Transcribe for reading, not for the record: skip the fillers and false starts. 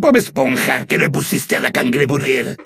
Bob Esponja, que le pusiste a la Cangreburger.